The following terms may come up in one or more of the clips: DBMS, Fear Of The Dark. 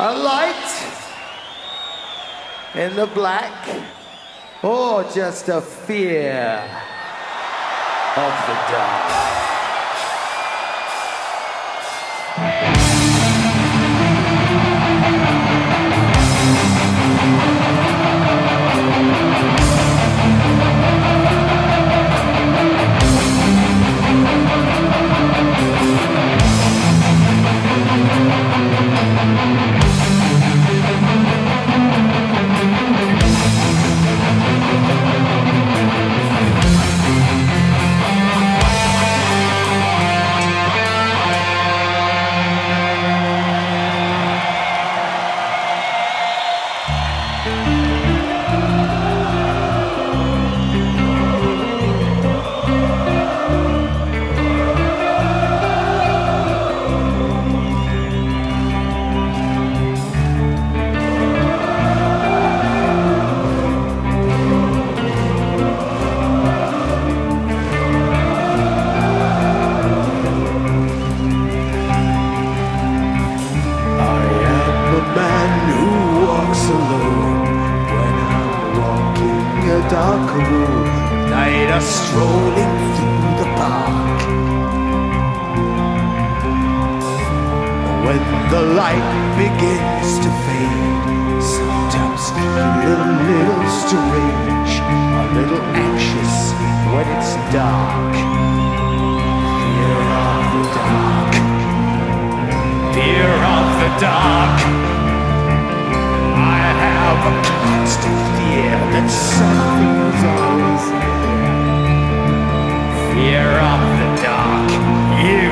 A light in the black, or just a fear of the dark. Dark road, night are strolling through the park. When the light begins to fade, sometimes feel a little strange, a little anxious when it's dark. Fear of the dark. Fear of the dark. I have a constant fear that something's always there. Fear of the dark. You,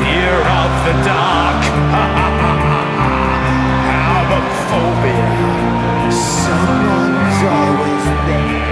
fear of the dark. Have a phobia. Someone's always there.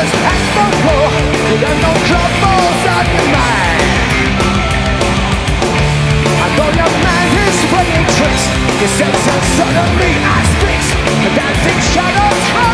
just ask for more, 'cause there's no troubles on your mind. I know your mind is playing tricks, 'cause sometimes suddenly I speak, and I think shadows hide.